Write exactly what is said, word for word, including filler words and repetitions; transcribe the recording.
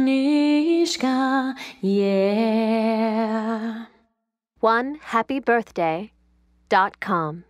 Kanishga, yeah. one happy birthday dot com